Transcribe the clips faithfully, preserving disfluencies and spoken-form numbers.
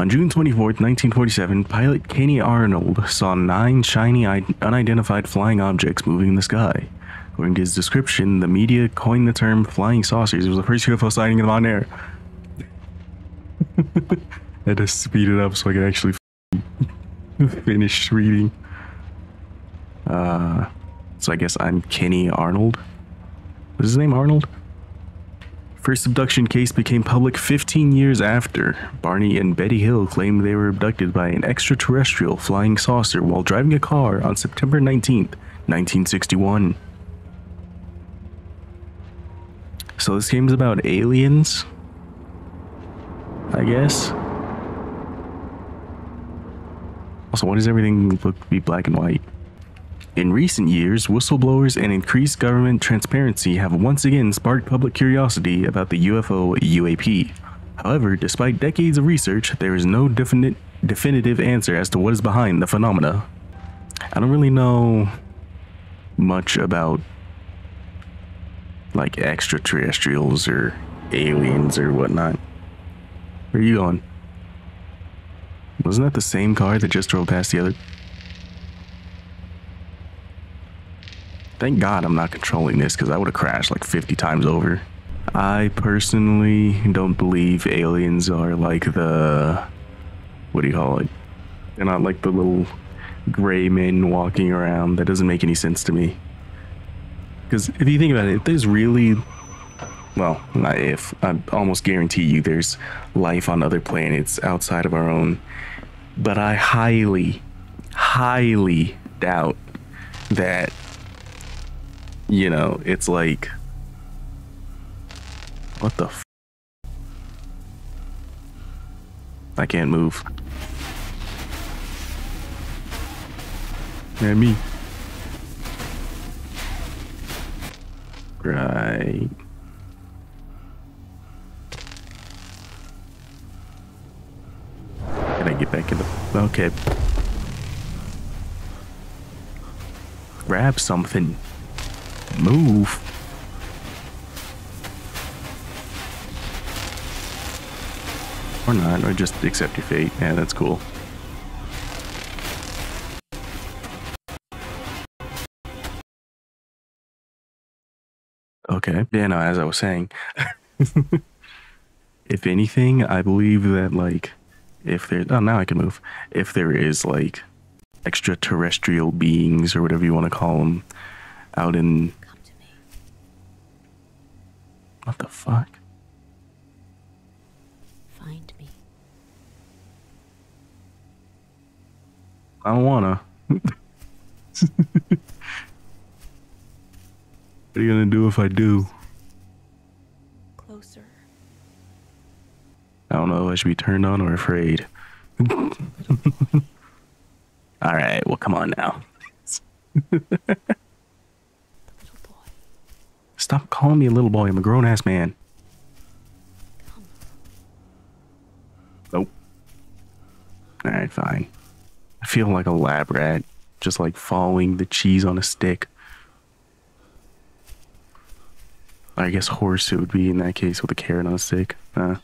On June twenty-fourth, nineteen forty-seven, pilot Kenny Arnold saw nine shiny, unidentified flying objects moving in the sky. According to his description, the media coined the term flying saucers. It was the first U F O sighting in the modern era. I had to speed it up so I could actually finish reading. Uh, so I guess I'm Kenny Arnold. Was his name Arnold? First abduction case became public fifteen years after Barney and Betty Hill claimed they were abducted by an extraterrestrial flying saucer while driving a car on September nineteenth, nineteen sixty-one. So this game's about aliens, I guess. Also, why does everything look to be black and white? In recent years, whistleblowers and increased government transparency have once again sparked public curiosity about the U F O U A P. However, despite decades of research, there is no definite, definitive answer as to what is behind the phenomena. I don't really know much about, like, extraterrestrials or aliens or whatnot. Where are you going? Wasn't that the same car that just drove past the other? Thank God I'm not controlling this, because I would have crashed like fifty times over. I personally don't believe aliens are like the... What do you call it? They're not like the little gray men walking around. That doesn't make any sense to me. Because if you think about it, if there's really... Well, not if. I almost guarantee you there's life on other planets outside of our own. But I highly, highly doubt that... You know, it's like, what the f? I can't move. And me. Right. Can I get back in the, okay. Grab something. Move. Or not, or just accept your fate. Yeah, that's cool. Okay. Yeah, no, as I was saying, if anything, I believe that, like, if there, oh, now I can move. If there is, like, extraterrestrial beings or whatever you want to call them out in... What the fuck? Find me. I don't wanna. What are you gonna do if I do? Closer. I don't know if I should be turned on or afraid. Alright, well, come on now. Stop calling me a little boy. I'm a grown-ass man. Come. Nope. Alright, fine. I feel like a lab rat. Just like following the cheese on a stick. I guess horse it would be in that case with a carrot on a stick. Uh.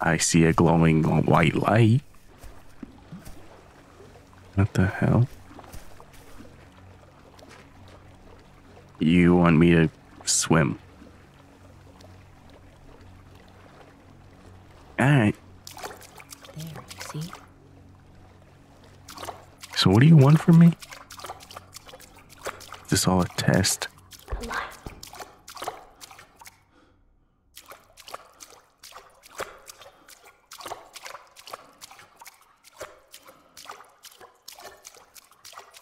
I see a glowing white light. What the hell? You want me to swim? Alright. There, see? So what do you want from me? Is this all a test?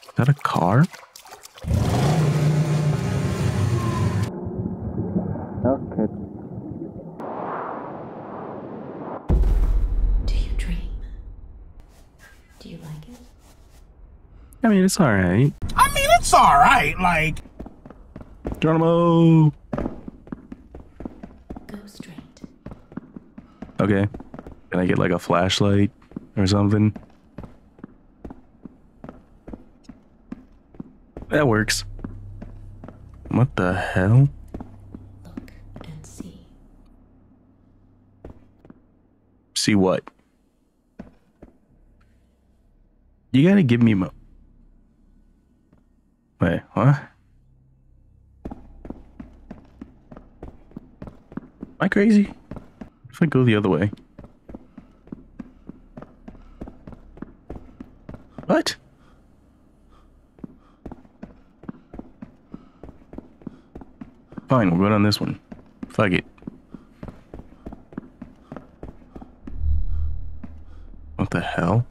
Is that a car? Okay. Do you dream? Do you like it? I mean, it's alright. I mean, it's alright, like... Geronimo! Go straight. Okay. Can I get, like, a flashlight or something? That works. What the hell? Look. See what? You gotta give me mo- Wait, what? Am I crazy? If I go the other way. What? Fine, we'll go down this one. Fuck it. What the hell?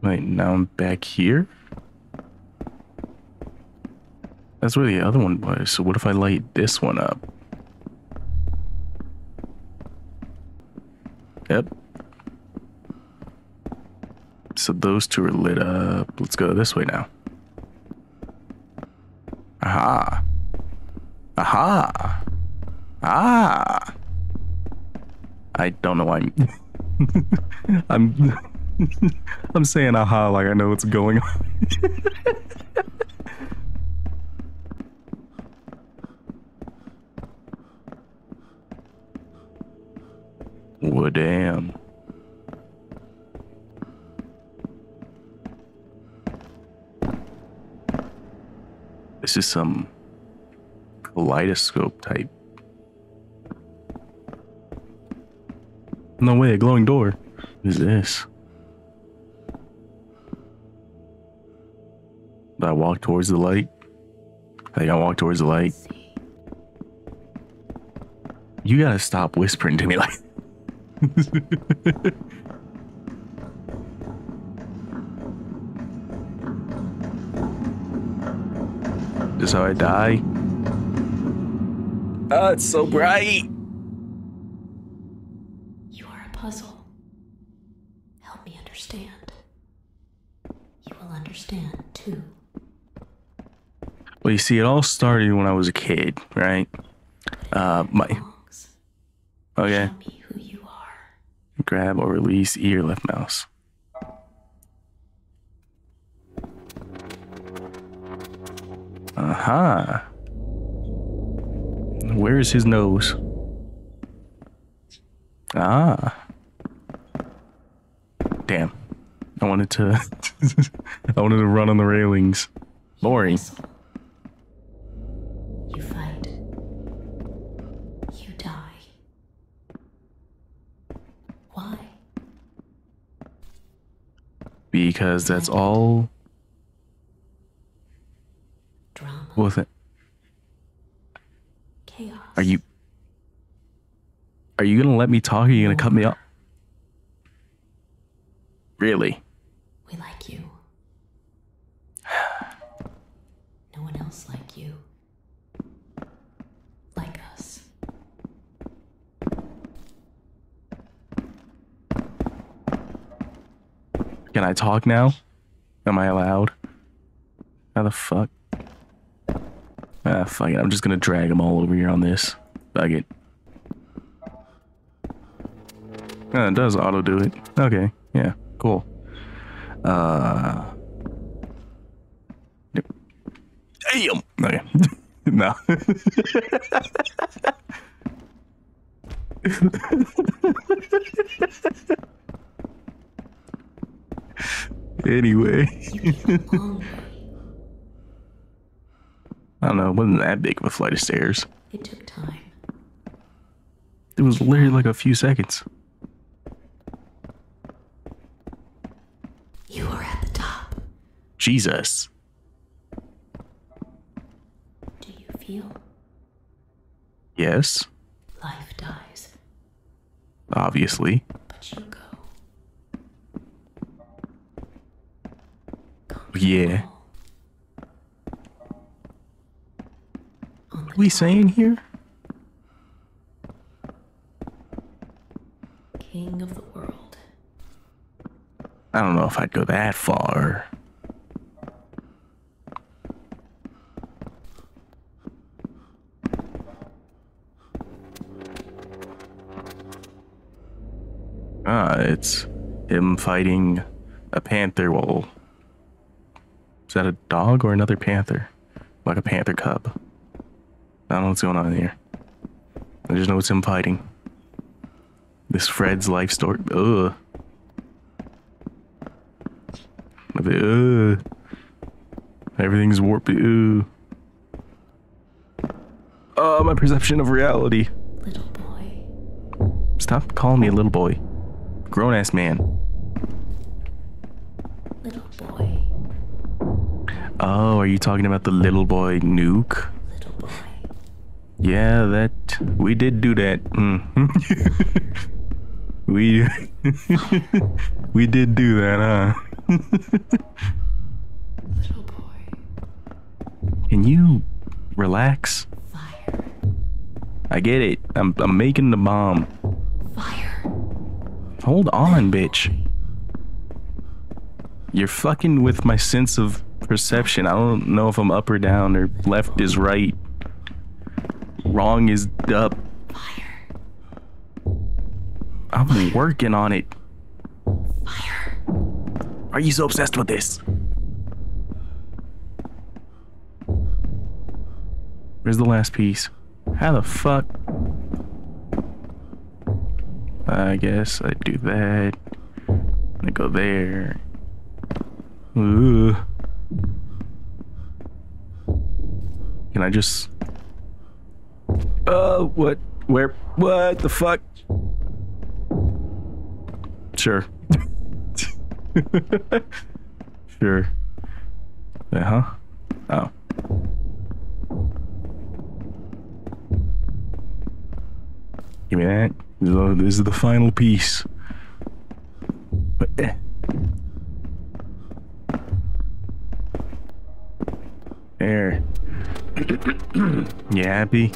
Wait, now I'm back here? That's where the other one was, so what if I light this one up? Yep. So those two are lit up. Let's go this way now. Aha. Aha. Ah. I don't know why I'm... I'm... I'm saying aha like I know what's going on. Well, damn. This is some kaleidoscope type. No way, a glowing door. What is this? Did I walk towards the light? I think I walked towards the light. You gotta stop whispering to me like Is this how I die? Oh, it's so bright. You are a puzzle. Help me understand. You will understand too. Well, you see, it all started when I was a kid, right? Uh, my. Okay. Show me who you are. Grab or release E or left mouse. Aha. Uh-huh. Where is his nose? Ah. Damn. I wanted to. I wanted to run on the railings. Boring. You fight. You die. Why? Because that's all. Drama. What was it? Chaos. Are you? Are you gonna let me talk? Or are you gonna War. Cut me off? Really? We like you. No one else like you. Like us. Can I talk now? Am I allowed? How the fuck? Ah, fuck it. I'm just gonna drag them all over here on this. Fuck it. Ah, it does auto do it. Okay. Yeah. Cool. Uh. Yep. Damn. Okay. No. Anyway. I don't know. It wasn't that big of a flight of stairs. It took time. It was literally like a few seconds. You are at the top. Jesus. Do you feel? Yes. Life dies. Obviously. But you go. Yeah. What are we saying here? King of the world. I don't know if I'd go that far. Ah, it's him fighting a panther wolf. Is that a dog or another panther? Like a panther cub. I don't know what's going on here. I just know it's him fighting. This Fred's life story. Ugh. Ugh. Everything's warped. Ugh. Oh, my perception of reality. Little boy. Stop calling me a little boy. Grown ass man. Little boy. Oh, are you talking about the little boy nuke? Little boy. Yeah, that we did do that. Mm. we we did do that, huh? Little boy. Can you relax? Fire. I get it. I'm I'm making the bomb. Fire. Hold on, little bitch. Boy. You're fucking with my sense of perception. I don't know if I'm up or down or left is right. Wrong is up. Fire. I'm Fire. working on it. Fire. Are you so obsessed with this? Where's the last piece? How the fuck? I guess I do that. I go there. Ooh. Can I just... Oh, uh, what? Where? What the fuck? Sure. Sure. Uh-huh. Oh. Give me that. This is the final piece. But, eh. There. You happy?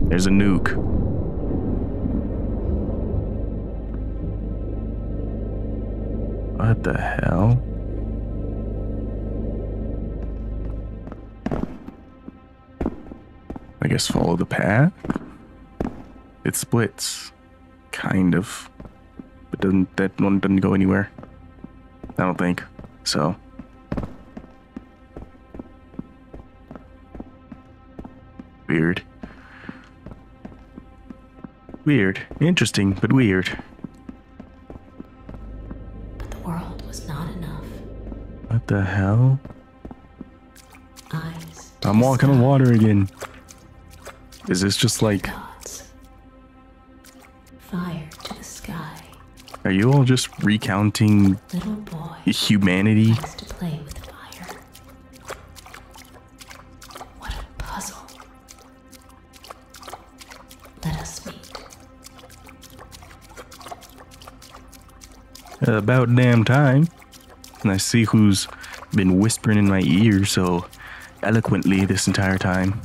There's a nuke. What the hell? I guess follow the path? It splits. Kind of. But doesn't, that one doesn't go anywhere. I don't think. So. Weird. Weird. Interesting, but weird. But the world was not enough. What the hell? Eyes I'm walking on water again. Is this just like... Gods. Fire to the sky. Are you all just recounting... Little boy. Humanity? Likes to play with fire. What a puzzle. Let us meet. About damn time. And I see who's been whispering in my ear so eloquently this entire time.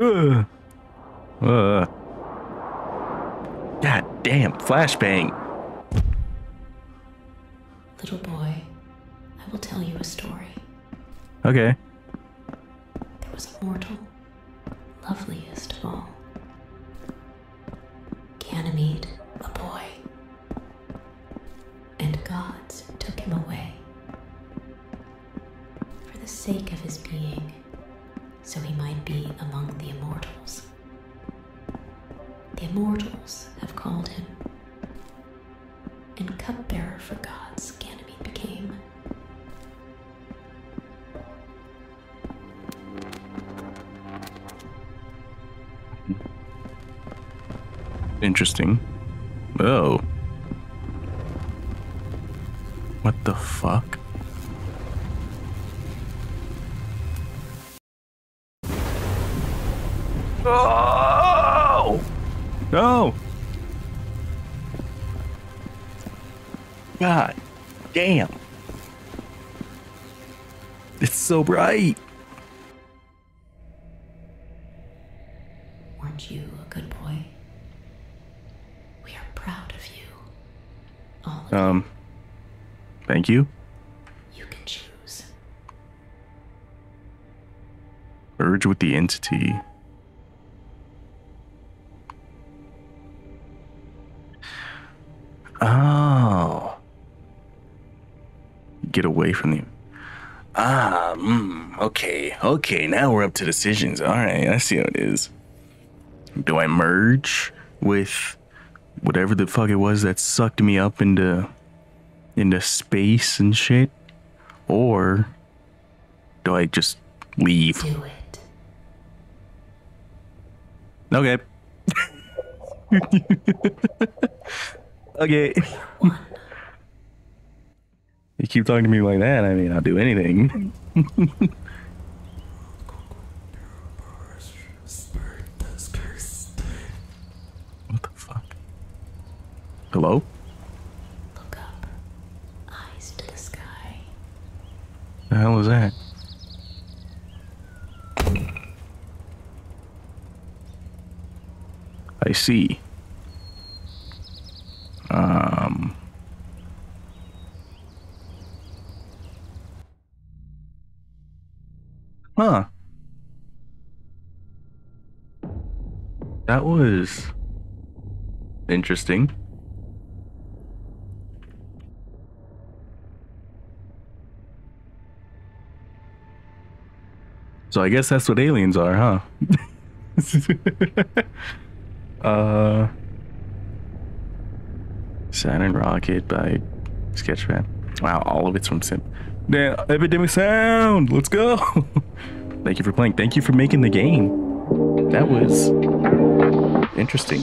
Ugh. Ugh. God damn, flashbang. Little boy, I will tell you a story. Okay. There was a mortal, loveliest of all. Ganymede, a boy. And gods took him away. For the sake of his being, so he might be among the immortals. The immortals have called him. And cupbearer for gods, Ganymede became. Interesting. Oh. What the fuck? Oh! No! God damn. It's so bright. Weren't you a good boy? We are proud of you. All of um, you. Thank you. You can choose. Merge with the entity. get away from the... Ah, mm, okay, okay, now we're up to decisions. All right, I see how it is. Do I merge with whatever the fuck it was that sucked me up into, into space and shit? Or do I just leave? Do it. Okay. Okay. You keep talking to me like that, I mean, I'll do anything. What the fuck? Hello? Look up. Eyes to the sky. The hell is that? I see. Um... Huh. That was interesting. So I guess that's what aliens are, huh? uh, Saturn Rocket by Sketchfab. Wow, all of it's from Sim. Damn, Epidemic Sound! Let's go! Thank you for playing. Thank you for making the game. That was interesting.